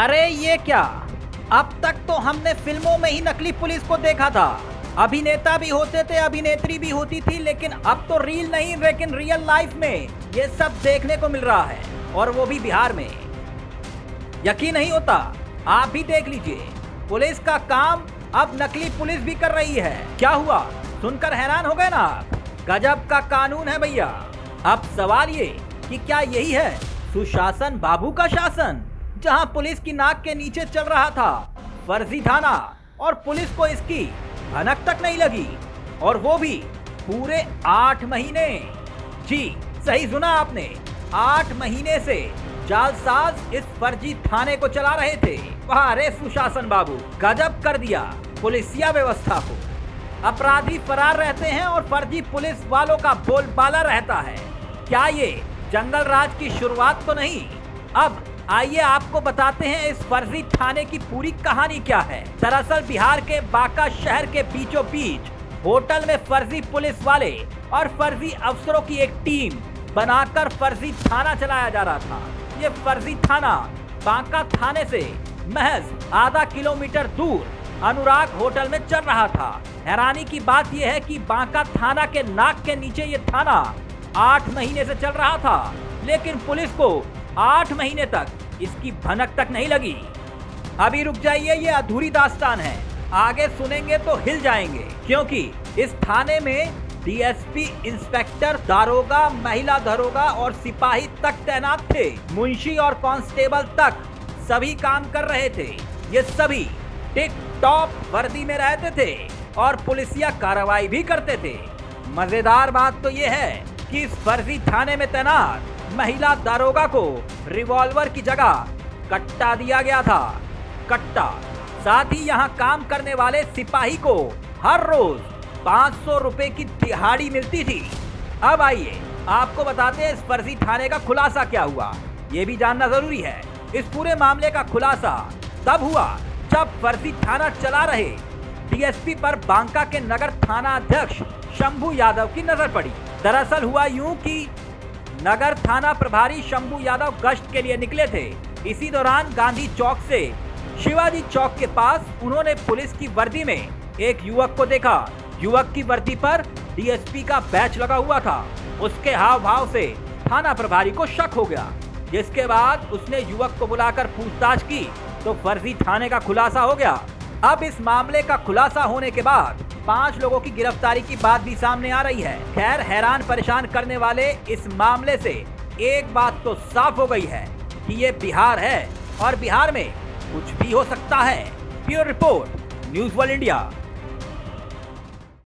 अरे ये क्या, अब तक तो हमने फिल्मों में ही नकली पुलिस को देखा था। अभिनेता भी होते थे, अभिनेत्री भी होती थी, लेकिन अब तो रील नहीं लेकिन रियल लाइफ में ये सब देखने को मिल रहा है, और वो भी बिहार में। यकीन नहीं होता, आप भी देख लीजिए। पुलिस का काम अब नकली पुलिस भी कर रही है। क्या हुआ, सुनकर हैरान हो गए ना आप? गजब का कानून है भैया। अब सवाल ये कि क्या यही है सुशासन बाबू का शासन, जहां पुलिस की नाक के नीचे चल रहा था फर्जी थाना, और पुलिस को इसकी भनक तक नहीं लगी, और वो भी पूरे 8 महीने। जी सही सुना आपने, 8 महीने से जालसाज इस फर्जी थाने को चला रहे थे। अरे सुशासन बाबू, गजब कर दिया पुलिसिया व्यवस्था को। अपराधी फरार रहते हैं और फर्जी पुलिस वालों का बोलबाला रहता है। क्या ये जंगल राज की शुरुआत तो नहीं? अब आइए आपको बताते हैं इस फर्जी थाने की पूरी कहानी क्या है। दरअसल बिहार के बांका शहर के बीचों बीच होटल में फर्जी पुलिस वाले और फर्जी अफसरों की एक टीम बनाकर फर्जी थाना चलाया जा रहा था। ये फर्जी थाना बांका थाने से महज आधा किलोमीटर दूर अनुराग होटल में चल रहा था। हैरानी की बात यह है कि बांका थाना के नाक के नीचे ये थाना 8 महीने से चल रहा था, लेकिन पुलिस को 8 महीने तक इसकी भनक तक नहीं लगी। अभी रुक जाइए, ये अधूरी दास्तान है, आगे सुनेंगे तो हिल जाएंगे, क्योंकि इस थाने में डीएसपी, इंस्पेक्टर, दारोगा, महिला दारोगा और सिपाही तक तैनात थे। मुंशी और कांस्टेबल तक सभी काम कर रहे थे। ये सभी टिक टॉप वर्दी में रहते थे और पुलिसिया कार्रवाई भी करते थे। मजेदार बात तो ये है कि इस फर्जी थाने में तैनात महिला दारोगा को रिवॉल्वर की जगह कट्टा दिया गया था, कट्टा। साथ ही यहाँ काम करने वाले सिपाही को हर रोज 500 रुपए की दिहाड़ी मिलती थी। अब आइए आपको बताते हैं इस फर्जी थाने का खुलासा क्या हुआ, ये भी जानना जरूरी है। इस पूरे मामले का खुलासा तब हुआ जब फर्जी थाना चला रहे डीएसपी पर बांका के नगर थाना अध्यक्ष शंभू यादव की नजर पड़ी। दरअसल हुआ यूं कि नगर थाना प्रभारी शंभू यादव गश्त के लिए निकले थे। इसी दौरान गांधी चौक से शिवाजी चौक के पास उन्होंने पुलिस की वर्दी में एक युवक को देखा। युवक की वर्दी पर डीएसपी का बैच लगा हुआ था। उसके हाव भाव से थाना प्रभारी को शक हो गया, जिसके बाद उसने युवक को बुलाकर पूछताछ की तो फर्जी थाने का खुलासा हो गया। अब इस मामले का खुलासा होने के बाद 5 लोगों की गिरफ्तारी की बात भी सामने आ रही है। खैर, हैरान परेशान करने वाले इस मामले से एक बात तो साफ हो गई है कि ये बिहार है और बिहार में कुछ भी हो सकता है। Pure report, news world India.